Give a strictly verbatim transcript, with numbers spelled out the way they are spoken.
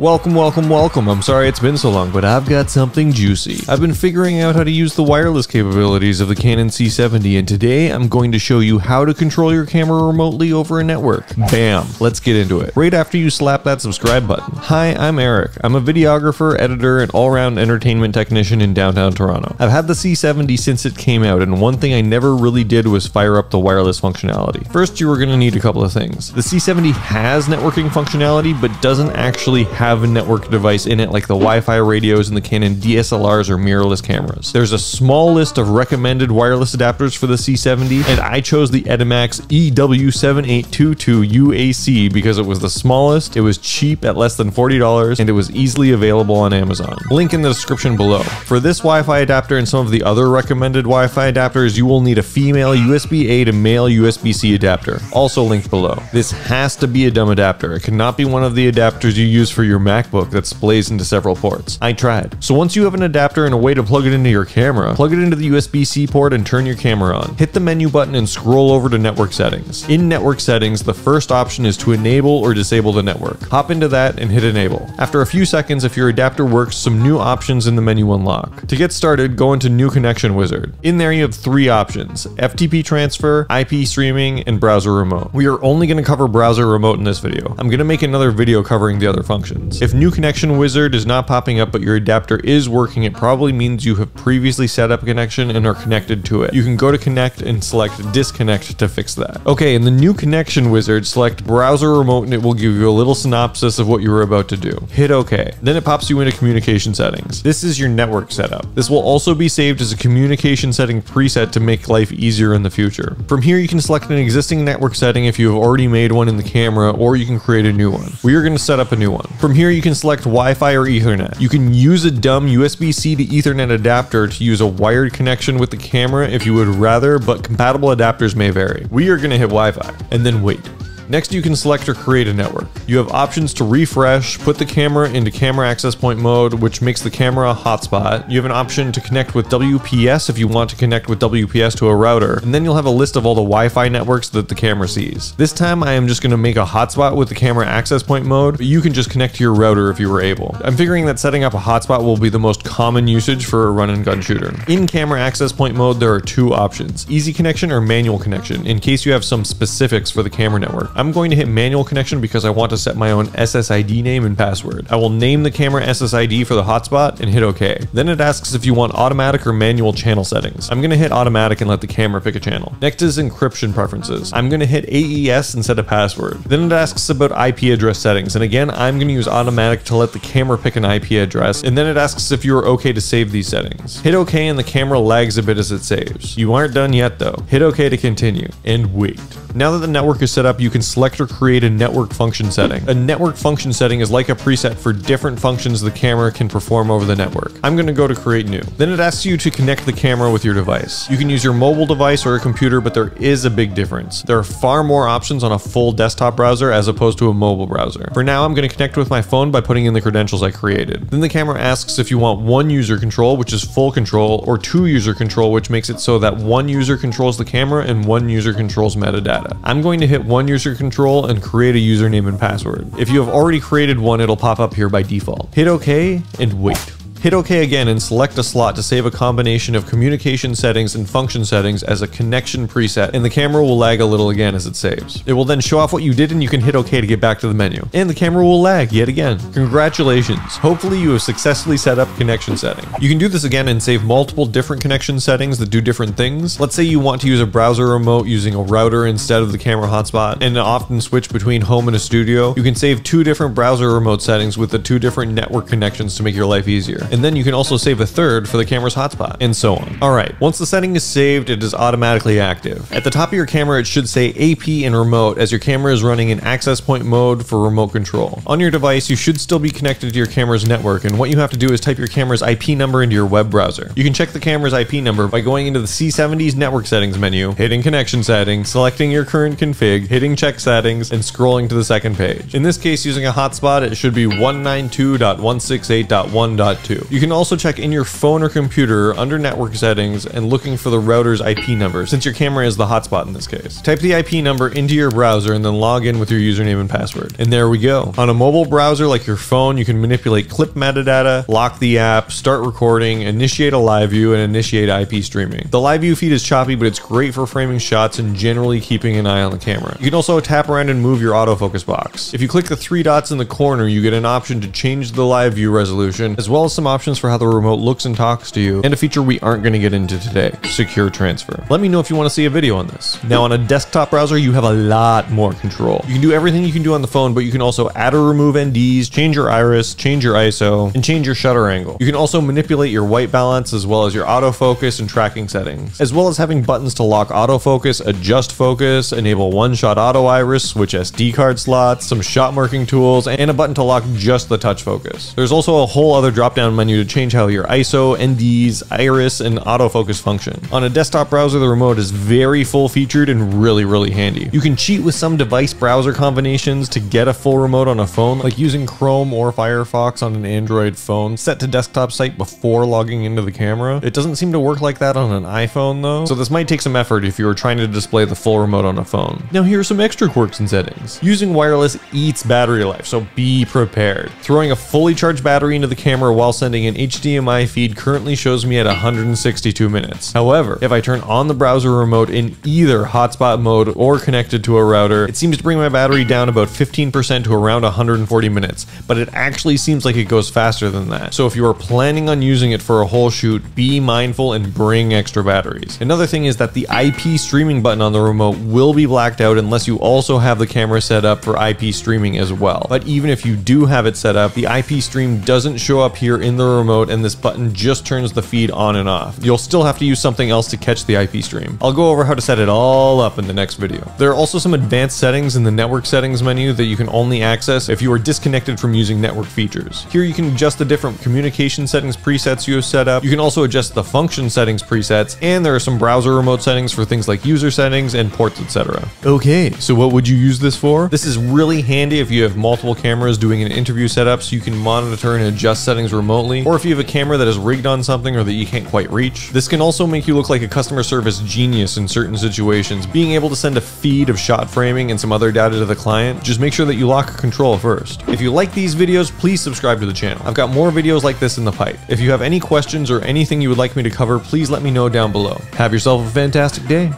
Welcome, welcome, welcome. I'm sorry it's been so long, but I've got something juicy. I've been figuring out how to use the wireless capabilities of the Canon C seventy, and today I'm going to show you how to control your camera remotely over a network. Bam! Let's get into it. Right after you slap that subscribe button. Hi, I'm Eric. I'm a videographer, editor, and all-round entertainment technician in downtown Toronto. I've had the C seventy since it came out, and one thing I never really did was fire up the wireless functionality. First, you were going to need a couple of things. The C seventy has networking functionality, but doesn't actually have have a network device in it like the Wi-Fi radios and the Canon D S L Rs or mirrorless cameras. There's a small list of recommended wireless adapters for the C seventy, and I chose the Edimax E W seven eight two two U A C because it was the smallest, it was cheap at less than forty dollars, and it was easily available on Amazon. Link in the description below. For this Wi-Fi adapter and some of the other recommended Wi-Fi adapters, you will need a female U S B A to male U S B C adapter, also linked below. This has to be a dumb adapter. It cannot be one of the adapters you use for your MacBook that splays into several ports. I tried. So once you have an adapter and a way to plug it into your camera, plug it into the U S B C port and turn your camera on. Hit the menu button and scroll over to network settings. In network settings, the first option is to enable or disable the network. Hop into that and hit enable. After a few seconds, if your adapter works, some new options in the menu unlock. To get started, go into new connection wizard. In there you have three options: F T P transfer, I P streaming, and browser remote. We are only going to cover browser remote in this video. I'm going to make another video covering the other functions. If new connection wizard is not popping up but your adapter is working, it probably means you have previously set up a connection and are connected to it. You can go to connect and select disconnect to fix that. Okay, in the new connection wizard, select browser remote and it will give you a little synopsis of what you were about to do. Hit OK. Then it pops you into communication settings. This is your network setup. This will also be saved as a communication setting preset to make life easier in the future. From here you can select an existing network setting if you have already made one in the camera, or you can create a new one. We are going to set up a new one. From here you can select Wi-Fi or Ethernet. You can use a dumb U S B C to Ethernet adapter to use a wired connection with the camera if you would rather, but compatible adapters may vary. We are going to hit Wi-Fi and then wait. Next, you can select or create a network. You have options to refresh, put the camera into camera access point mode, which makes the camera a hotspot. You have an option to connect with W P S if you want to connect with W P S to a router, and then you'll have a list of all the Wi-Fi networks that the camera sees. This time, I am just going to make a hotspot with the camera access point mode, but you can just connect to your router if you were able. I'm figuring that setting up a hotspot will be the most common usage for a run-and-gun shooter. In camera access point mode, there are two options: easy connection or manual connection, in case you have some specifics for the camera network. I'm going to hit manual connection because I want to set my own S S I D name and password. I will name the camera S S I D for the hotspot and hit OK. Then it asks if you want automatic or manual channel settings. I'm going to hit automatic and let the camera pick a channel. Next is encryption preferences. I'm going to hit A E S and set a password. Then it asks about I P address settings, and again I'm going to use automatic to let the camera pick an I P address, and then it asks if you are OK to save these settings. Hit OK and the camera lags a bit as it saves. You aren't done yet though. Hit OK to continue and wait. Now that the network is set up, you can select or create a network function setting. A network function setting is like a preset for different functions the camera can perform over the network. I'm going to go to create new. Then it asks you to connect the camera with your device. You can use your mobile device or a computer, but there is a big difference. There are far more options on a full desktop browser as opposed to a mobile browser. For now, I'm going to connect with my phone by putting in the credentials I created. Then the camera asks if you want one user control, which is full control, or two user control, which makes it so that one user controls the camera and one user controls metadata. I'm going to hit one user control and create a username and password. If you have already created one, it'll pop up here by default. Hit OK and wait. Hit OK again and select a slot to save a combination of communication settings and function settings as a connection preset, and the camera will lag a little again as it saves. It will then show off what you did and you can hit OK to get back to the menu. And the camera will lag yet again. Congratulations! Hopefully you have successfully set up connection setting. You can do this again and save multiple different connection settings that do different things. Let's say you want to use a browser remote using a router instead of the camera hotspot, and often switch between home and a studio. You can save two different browser remote settings with the two different network connections to make your life easier. And then you can also save a third for the camera's hotspot, and so on. Alright, once the setting is saved, it is automatically active. At the top of your camera, it should say A P and remote, as your camera is running in access point mode for remote control. On your device, you should still be connected to your camera's network, and what you have to do is type your camera's I P number into your web browser. You can check the camera's I P number by going into the C seventy's network settings menu, hitting connection settings, selecting your current config, hitting check settings, and scrolling to the second page. In this case, using a hotspot, it should be one ninety-two dot one sixty-eight dot one dot two. you. You can also check in your phone or computer under network settings and looking for the router's I P number, since your camera is the hotspot in this case. Type the I P number into your browser and then log in with your username and password. And there we go. On a mobile browser like your phone, you can manipulate clip metadata, lock the app, start recording, initiate a live view, and initiate I P streaming. The live view feed is choppy, but it's great for framing shots and generally keeping an eye on the camera. You can also tap around and move your autofocus box. If you click the three dots in the corner, you get an option to change the live view resolution, as well as some options for how the remote looks and talks to you, and a feature we aren't going to get into today, secure transfer. Let me know if you want to see a video on this. Now, on a desktop browser, you have a lot more control. You can do everything you can do on the phone, but you can also add or remove N Ds, change your iris, change your I S O, and change your shutter angle. You can also manipulate your white balance, as well as your autofocus and tracking settings, as well as having buttons to lock autofocus, adjust focus, enable one-shot auto iris, switch S D card slots, some shot marking tools, and a button to lock just the touch focus. There's also a whole other drop-down menu to change how your I S O, N Ds, iris, and autofocus function. On a desktop browser, the remote is very full-featured and really, really handy. You can cheat with some device browser combinations to get a full remote on a phone, like using Chrome or Firefox on an Android phone set to desktop site before logging into the camera. It doesn't seem to work like that on an iPhone though, so this might take some effort if you were trying to display the full remote on a phone. Now here are some extra quirks and settings. Using wireless eats battery life, so be prepared. Throwing a fully charged battery into the camera while sending an H D M I feed currently shows me at one hundred sixty-two minutes. However, if I turn on the browser remote in either hotspot mode or connected to a router, it seems to bring my battery down about fifteen percent to around one hundred forty minutes, but it actually seems like it goes faster than that. So if you are planning on using it for a whole shoot, be mindful and bring extra batteries. Another thing is that the I P streaming button on the remote will be blacked out unless you also have the camera set up for I P streaming as well. But even if you do have it set up, the I P stream doesn't show up here in the remote, and this button just turns the feed on and off. You'll still have to use something else to catch the I P stream. I'll go over how to set it all up in the next video. There are also some advanced settings in the network settings menu that you can only access if you are disconnected from using network features. Here you can adjust the different communication settings presets you have set up. You can also adjust the function settings presets, and there are some browser remote settings for things like user settings and ports, et cetera. Okay, so what would you use this for? This is really handy if you have multiple cameras doing an interview setup, so you can monitor and adjust settings remotely, or if you have a camera that is rigged on something or that you can't quite reach. This can also make you look like a customer service genius in certain situations, being able to send a feed of shot framing and some other data to the client. Just make sure that you lock control first. If you like these videos, please subscribe to the channel. I've got more videos like this in the pipe. If you have any questions or anything you would like me to cover, please let me know down below. Have yourself a fantastic day.